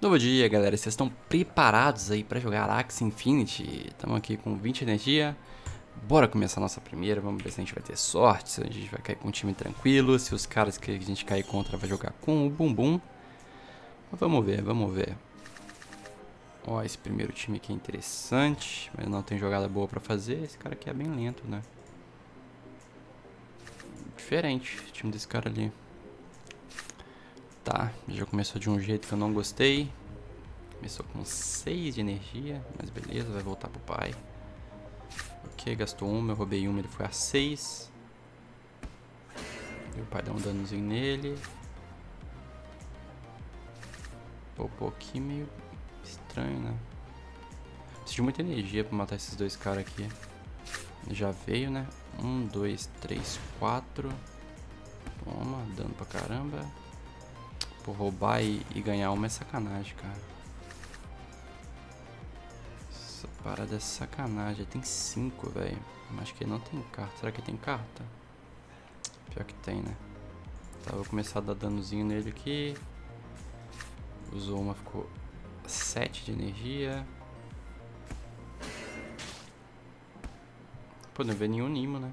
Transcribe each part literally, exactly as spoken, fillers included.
Novo dia, galera. Vocês estão preparados aí pra jogar Axie Infinity? Estamos aqui com vinte energia. Bora começar a nossa primeira. Vamos ver se a gente vai ter sorte, se a gente vai cair com um time tranquilo, se os caras que a gente cair contra vai jogar com o bumbum. Mas vamos ver, vamos ver. Ó, esse primeiro time aqui é interessante, mas não tem jogada boa pra fazer. Esse cara aqui é bem lento, né? Diferente o time desse cara ali. Tá, já começou de um jeito que eu não gostei. Começou com seis de energia, mas beleza, vai voltar pro pai. Ok, gastou uma, eu roubei uma, ele foi a seis. E o pai dá um danozinho nele. Poupou aqui, meio estranho, né? Preciso de muita energia pra matar esses dois caras aqui. Já veio, né? Um, dois, três, quatro. Toma, dano pra caramba. Roubar e, e ganhar uma é sacanagem, cara. Essa parada é sacanagem. Tem cinco, velho. Mas que não tem carta. Será que tem carta? Pior que tem, né? Tá, vou começar a dar danozinho nele aqui. Usou uma, ficou sete de energia. Pô, não vê nenhum Nimo, né?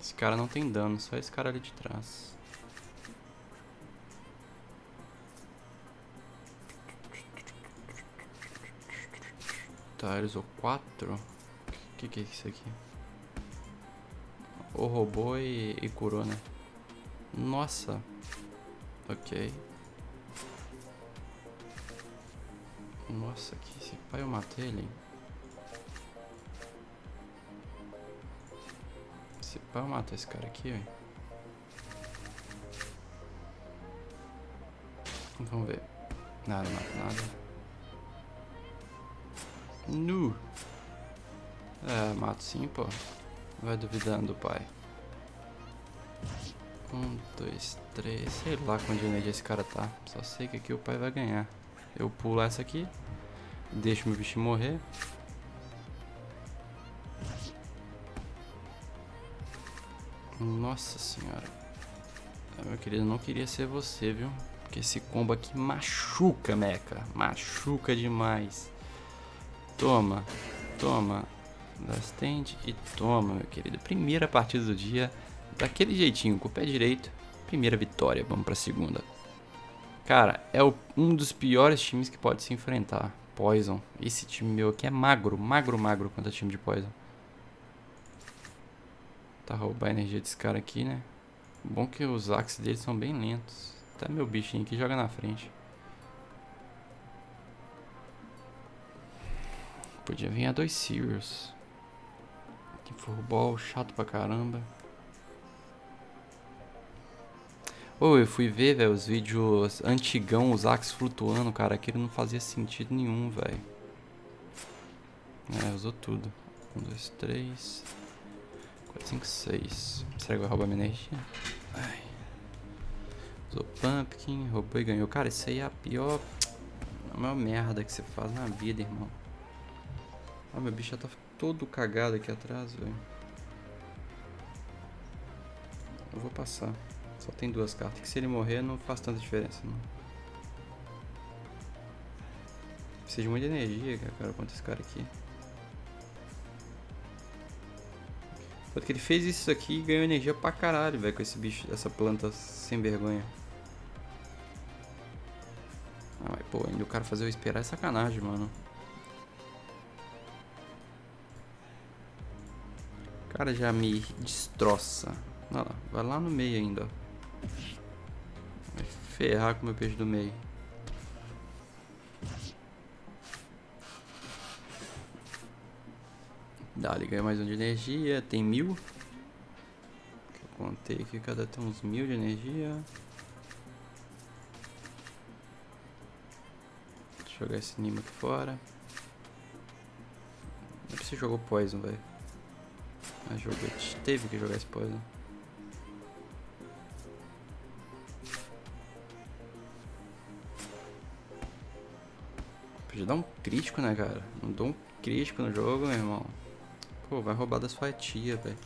Esse cara não tem dano, só esse cara ali de trás. Tá, ele usou quatro. O que, que é isso aqui? O robô e, e curou, né? Nossa. Ok. Nossa, que esse pai eu matei ele. Esse pai eu mato esse cara aqui, velho. Vamos ver. Nada, não mata nada. Nu. É, mato sim, pô. Vai duvidando, pai. Um, dois, três. Sei lá quanto de energia esse cara tá. Só sei que aqui o pai vai ganhar. Eu pulo essa aqui. Deixo meu bicho morrer. Nossa senhora. Meu querido, eu não queria ser você, viu? Porque esse combo aqui machuca, meca. Machuca demais. Toma, toma, bastante e toma, meu querido. Primeira partida do dia, daquele jeitinho, com o pé direito. Primeira vitória, vamos pra segunda. Cara, é o, um dos piores times que pode se enfrentar. Poison, esse time meu aqui é magro, magro, magro contra time de Poison. Tá, roubar a energia desse cara aqui, né? Bom que os axes deles são bem lentos. Até meu bichinho aqui joga na frente. Podia vir a dois Sirius. Que futebol chato pra caramba. Ô, eu fui ver, velho, os vídeos antigão, os Axie flutuando, cara. Aquilo não fazia sentido nenhum, velho. É, usou tudo. Um, dois, três. Quatro, cinco, seis. Será que vai roubar minha energia? Ai. Usou Pumpkin, roubou e ganhou. Cara, isso aí é a pior... A maior merda que você faz na vida, irmão. Ah, meu bicho já tá todo cagado aqui atrás, velho. Eu vou passar. Só tem duas cartas, que se ele morrer não faz tanta diferença, não. Precisa de muita energia, cara, contra esse cara aqui. Tanto que ele fez isso aqui e ganhou energia pra caralho, velho, com esse bicho, essa planta sem vergonha. Ah, mas pô, ainda o cara fazer eu esperar é sacanagem, mano. O cara já me destroça. Olha lá, vai lá no meio ainda, ó. Vai ferrar com o meu peixe do meio. Dá, ele ganha mais um de energia. Tem mil. Eu contei aqui, cada tem uns mil de energia. Deixa eu jogar esse Nimo aqui fora. Não é pra você jogar o Poison, velho. A joguete teve que jogar esse Poison. Podia dar um crítico, né, cara? Não dou um crítico no jogo, meu irmão. Pô, vai roubar da sua tia, velho.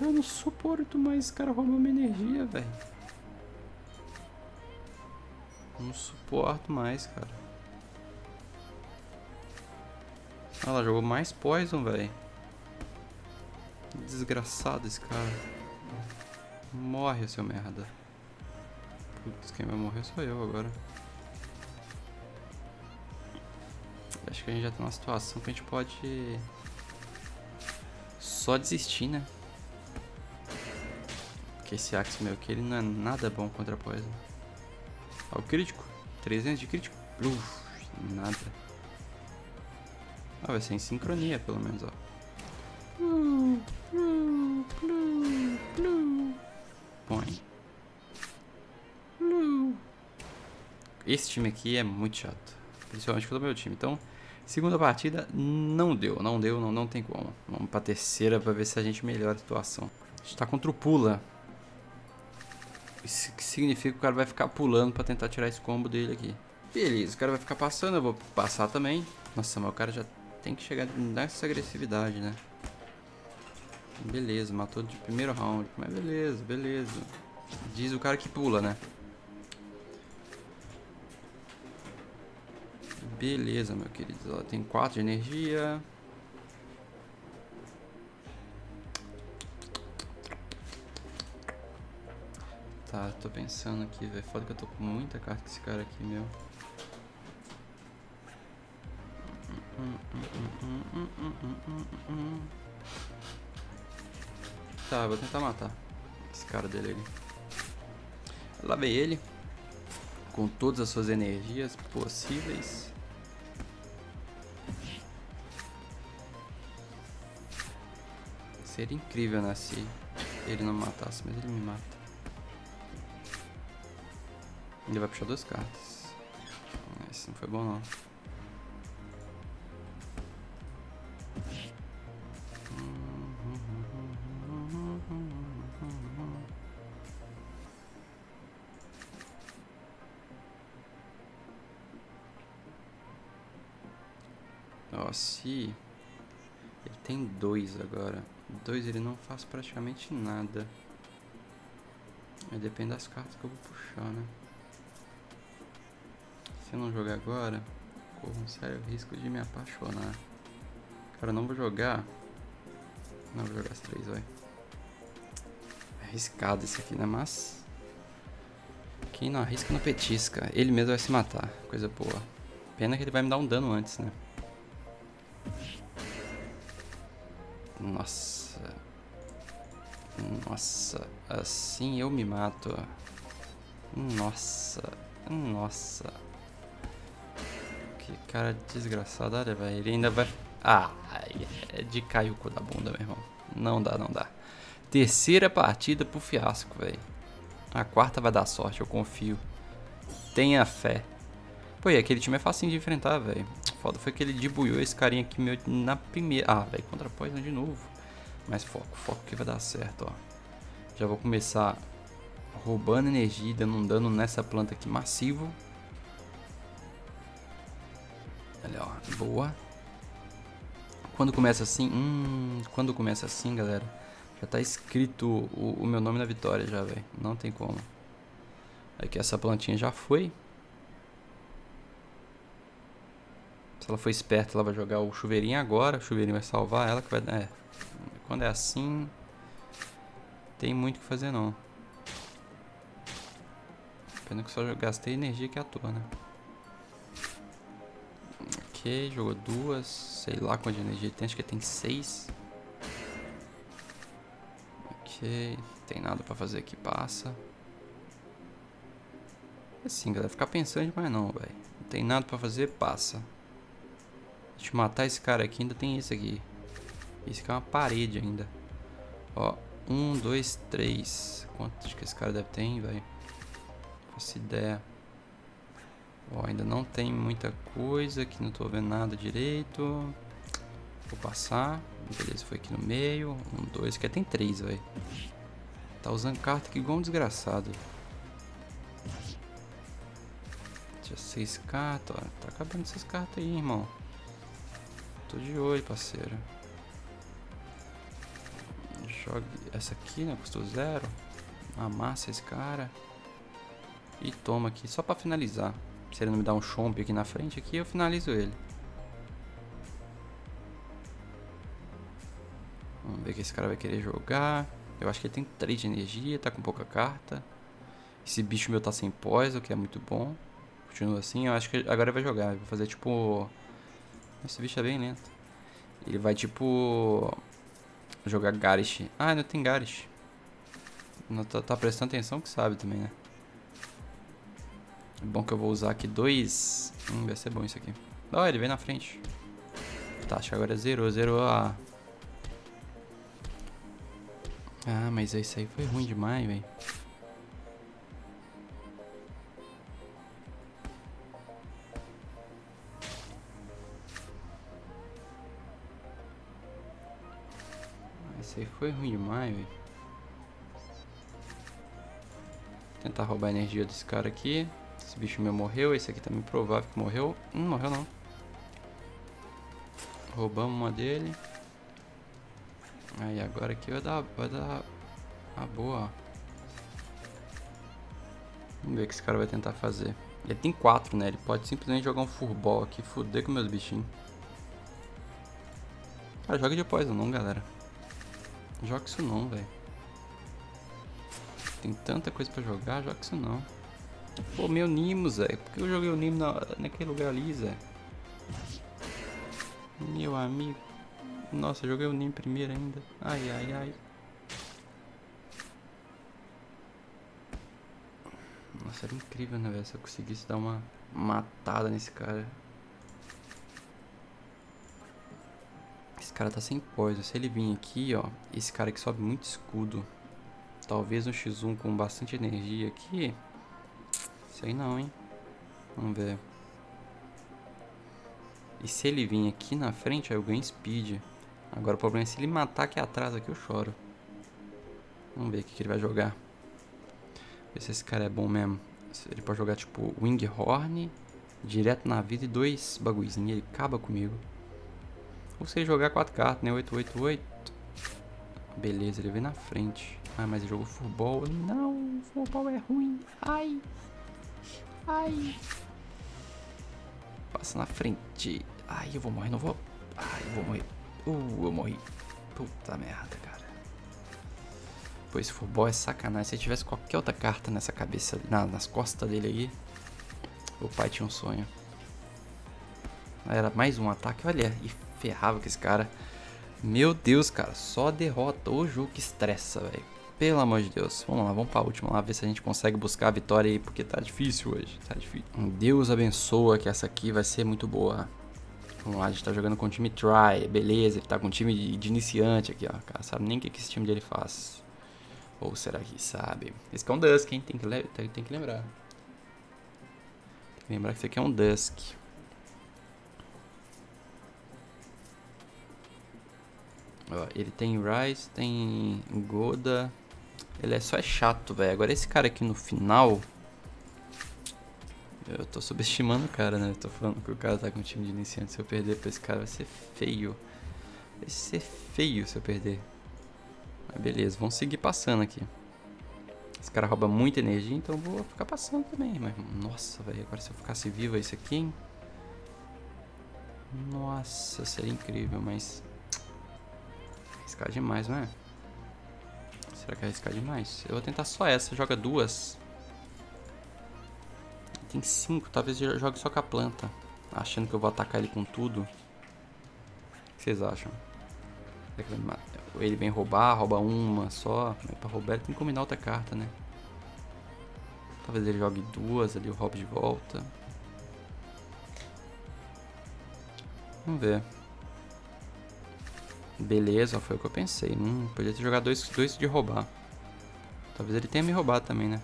Eu não suporto mais esse cara roubando minha energia, velho. Não suporto mais, cara. Ah, ela jogou mais Poison, velho. Desgraçado esse cara. Morre, seu merda. Putz, quem vai morrer sou eu agora. Acho que a gente já tá numa situação que a gente pode só desistir, né? Porque esse Axie meu que ele não é nada bom contra Poison. Ó, o crítico. trezentos de crítico. Uf, nada. Ah, vai ser em sincronia, pelo menos, ó. Põe. Esse time aqui é muito chato. Principalmente pelo meu time. Então, segunda partida não deu. Não deu, não, não tem como. Vamos pra terceira pra ver se a gente melhora a situação. A gente tá contra o Pula. Isso que significa que o cara vai ficar pulando pra tentar tirar esse combo dele aqui. Beleza, o cara vai ficar passando, eu vou passar também. Nossa, mas o cara já tem que chegar nessa agressividade, né? Beleza, matou de primeiro round. Mas beleza, beleza. Diz o cara que pula, né? Beleza, meu querido. Ó, tem quatro de energia. Tá, tô pensando aqui, velho. Foda que eu tô com muita carta com esse cara aqui, meu. Tá, vou tentar matar esse cara dele ali. Lavei ele com todas as suas energias possíveis. Seria incrível, né? Se ele não matasse, mas ele me mata. Ele vai puxar duas cartas. Esse não foi bom, não. Ó, se... Ele tem dois agora. Dois ele não faz praticamente nada. Aí depende das cartas que eu vou puxar, né? Se eu não jogar agora, corro um sério risco de me apaixonar. Cara, eu não vou jogar. Não vou jogar as três, vai. É arriscado esse aqui, né? Mas quem não arrisca não petisca. Ele mesmo vai se matar. Coisa boa. Pena que ele vai me dar um dano antes, né? Nossa. Nossa. Assim eu me mato. Nossa. Nossa. Que cara desgraçado, olha, velho. Ele ainda vai... Ah, é de cair o cu da bunda, meu irmão. Não dá, não dá. Terceira partida pro fiasco, velho. A quarta vai dar sorte, eu confio. Tenha fé. Pô, e aquele time é facinho de enfrentar, velho. Foda foi que ele debuiou esse carinha aqui meu na primeira... Ah, velho, contra Poison de novo. Mas foco, foco que vai dar certo, ó. Já vou começar roubando energia e dando um dano nessa planta aqui massivo. Olha, ó, boa. Quando começa assim, hum, quando começa assim, galera, já tá escrito o, o meu nome na vitória já, velho. Não tem como. Aqui essa plantinha já foi. Se ela for esperta, ela vai jogar o chuveirinho agora. O chuveirinho vai salvar ela, que vai, é, quando é assim, tem muito o que fazer não. Pena que só gastei energia aqui à toa, né? Jogou duas, sei lá quanta energia tem, acho que tem seis. Ok, tem nada pra fazer aqui, passa. Assim, galera, ficar pensando demais não, velho. Não tem nada pra fazer, passa. Deixa eu matar esse cara aqui, ainda tem esse aqui. Esse aqui é uma parede ainda. Ó, um, dois, três. Quantos que esse cara deve ter, velho? Não faço ideia. Ó, ainda não tem muita coisa aqui, não tô vendo nada direito. Vou passar. Beleza, foi aqui no meio. Um, dois, que tem três, velho. Tá usando carta aqui igual um desgraçado. Tinha seis cartas, ó. Tá acabando essas cartas aí, irmão. Tô de olho, parceiro. Jogue essa aqui, né? Custou zero. Amassa esse cara. E toma aqui, só pra finalizar. Se ele não me dar um chomp aqui na frente, aqui eu finalizo ele. Vamos ver o que esse cara vai querer jogar. Eu acho que ele tem três de energia, tá com pouca carta. Esse bicho meu tá sem pós, o que é muito bom. Continua assim, eu acho que agora ele vai jogar. Ele vai fazer tipo... Esse bicho é bem lento. Ele vai tipo... jogar Garish. Ah, não tem Garish. Não tá, tá prestando atenção que sabe também, né? É bom que eu vou usar aqui dois... Hum, vai ser bom isso aqui. Ó, oh, ele vem na frente. Tá, acho que agora zerou, zerou a... Ah, mas isso aí foi ruim demais, velho. Isso aí foi ruim demais, velho. Tentar roubar a energia desse cara aqui. Esse bicho meu morreu. Esse aqui tá meio provável que morreu. Não hum, morreu não. Roubamos uma dele. Aí agora aqui vai dar, vai dar a boa. Vamos ver o que esse cara vai tentar fazer. Ele tem quatro, né? Ele pode simplesmente jogar um furball aqui, fuder com meus bichinhos. Cara, joga de poison não, galera. Joga isso não, velho. Tem tanta coisa pra jogar, joga isso não. Pô, meu Nimos, velho. Por que eu joguei o Nimos na, naquele lugar ali, Zé? Meu amigo. Nossa, joguei o Nim primeiro ainda. Ai, ai, ai. Nossa, era incrível, né, velho? Se eu conseguisse dar uma matada nesse cara. Esse cara tá sem poison. Se ele vir aqui, ó. Esse cara aqui sobe muito escudo. Talvez um xis um com bastante energia aqui. Isso aí não, hein? Vamos ver. E se ele vir aqui na frente, aí eu ganho speed. Agora o problema é se ele matar aqui atrás, aqui eu choro. Vamos ver o que ele vai jogar. Ver se esse cara é bom mesmo. Ele pode jogar tipo Winghorn, direto na vida e dois bagulhozinhos. Ele acaba comigo. Ou se ele jogar quatro cartas, né? oito, oito, oito. Beleza, ele vem na frente. Ah, mas ele jogou furball. Não, furball é ruim. Ai. Ai. Passa na frente. Ai, eu vou morrer, não vou. Ai, eu vou morrer. Uh, eu morri. Puta merda, cara. Pô, esse furball é sacanagem. Se ele tivesse qualquer outra carta nessa cabeça, na, nas costas dele aí. O pai tinha um sonho. Era mais um ataque, olha. E ferrava com esse cara. Meu Deus, cara. Só derrota. O jogo que estressa, velho. Pelo amor de Deus. Vamos lá, vamos pra última lá, ver se a gente consegue buscar a vitória aí, porque tá difícil hoje. Tá difícil. Deus abençoa que essa aqui vai ser muito boa. Vamos lá, a gente tá jogando com o time Try. Beleza, ele tá com o time de iniciante aqui, ó. Cara, sabe nem o que esse time dele faz. Ou será que sabe? Esse aqui é um Dusk, hein? Tem que, tem, tem que lembrar. Tem que lembrar que esse aqui é um Dusk. Ó, ele tem Rise, tem Goda. Ele é só é chato, velho. Agora esse cara aqui no final... Eu tô subestimando o cara, né? Eu tô falando que o cara tá com um time de iniciante. Se eu perder pra esse cara vai ser feio. Vai ser feio se eu perder. Mas beleza, vamos seguir passando aqui. Esse cara rouba muita energia, então eu vou ficar passando também. Mas nossa, velho. Agora se eu ficasse vivo isso aqui, hein? Nossa, seria incrível, mas... Arriscar demais, né? Será que arriscar demais? Eu vou tentar só essa. Joga duas. Tem cinco. Talvez eu jogue só com a planta. Achando que eu vou atacar ele com tudo. O que vocês acham? Ele vem roubar. Rouba uma só. Mas pra roubar ele tem que combinar outra carta, né? Talvez ele jogue duas. Ali eu roubo de volta. Vamos ver. Beleza, foi o que eu pensei. Hum, podia ter jogado dois, dois de roubar. Talvez ele tenha me roubado também, né?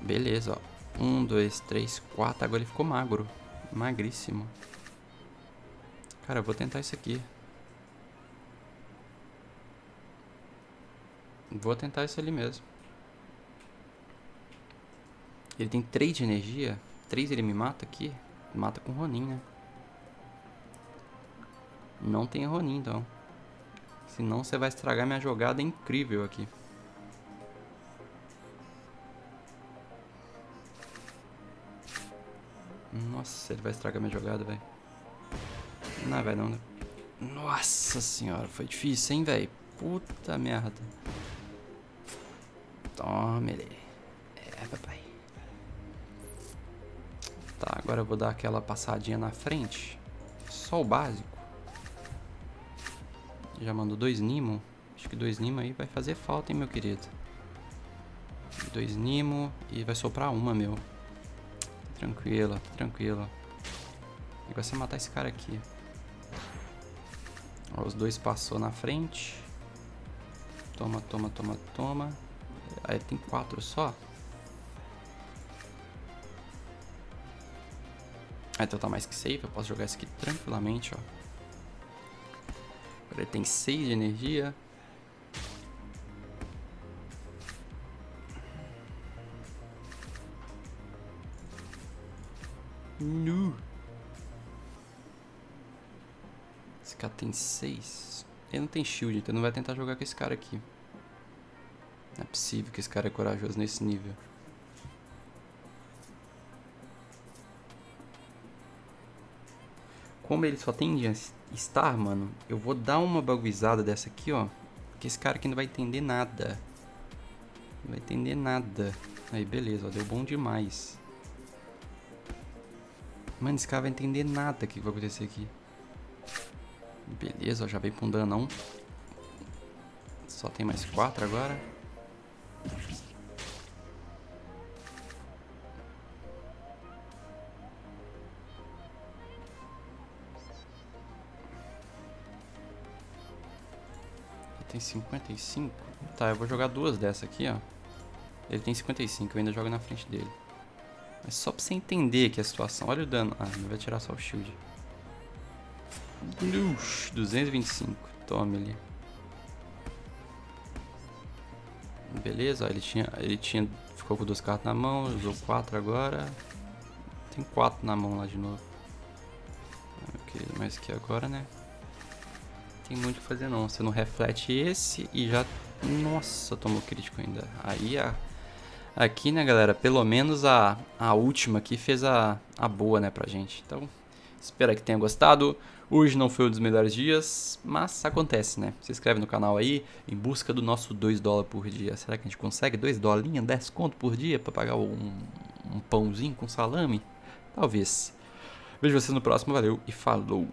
Beleza, ó. Um, dois, três, quatro. Agora ele ficou magro. Magríssimo. Cara, eu vou tentar isso aqui. Vou tentar isso ali mesmo. Ele tem três de energia. Três ele me mata aqui. Mata com Ronin, né? Não tem Ronin, então. Senão você vai estragar minha jogada incrível aqui. Nossa, ele vai estragar minha jogada, velho. Não, vai não, né? Nossa senhora, foi difícil, hein, velho? Puta merda. Toma ele. É, papai. Tá, agora eu vou dar aquela passadinha na frente. Só o básico. Já mandou dois Nimo. Acho que dois Nimo aí vai fazer falta, hein, meu querido. Dois Nimo. E vai soprar uma, meu. Tranquila, tranquila. E vai ser matar esse cara aqui. Ó, os dois passou na frente. Toma, toma, toma, toma. Aí tem quatro só. Ah, então tá mais que safe, eu posso jogar isso aqui tranquilamente, ó. Agora ele tem seis de energia. Nu. Esse cara tem seis. Ele não tem shield, então não vai tentar jogar com esse cara aqui. Não é possível que esse cara é corajoso nesse nível. Como ele só tem Star, mano, eu vou dar uma baguizada dessa aqui, ó. Porque esse cara aqui não vai entender nada. Não vai entender nada. Aí, beleza, ó, deu bom demais. Mano, esse cara vai entender nada que vai acontecer aqui. Beleza, ó, já veio pra um danão. Só tem mais quatro agora. Tem cinquenta e cinco. Tá, eu vou jogar duas dessa aqui, ó. Ele tem cinquenta e cinco, eu ainda jogo na frente dele. Mas só pra você entender aqui a situação. Olha o dano. Ah, não vai tirar só o shield. Ux, duzentos e vinte e cinco. Toma ele. Beleza, ó, ele tinha, ele tinha... Ficou com duas cartas na mão, usou quatro agora. Tem quatro na mão lá de novo. Ok, mas que agora, né? Tem muito o que fazer não, você não reflete esse e já... Nossa, tomou crítico ainda. Aí a... Aqui, né, galera, pelo menos a, a última aqui fez a, a boa, né, pra gente. Então, espero que tenha gostado. Hoje não foi um dos melhores dias, mas acontece, né. Se inscreve no canal aí, em busca do nosso dois dólares por dia. Será que a gente consegue dois dólares, dez conto por dia pra pagar um, um pãozinho com salame? Talvez. Vejo vocês no próximo, valeu e falou!